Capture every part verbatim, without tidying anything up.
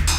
Voiron.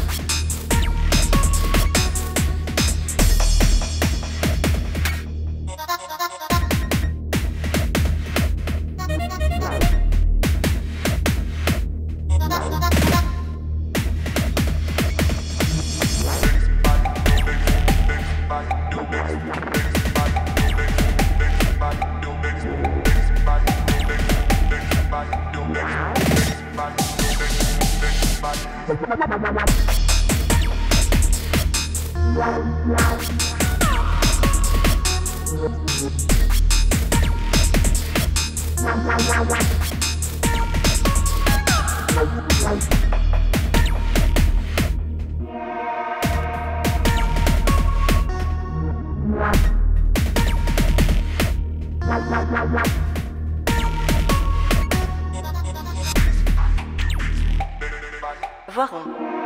Voiron. Voiron.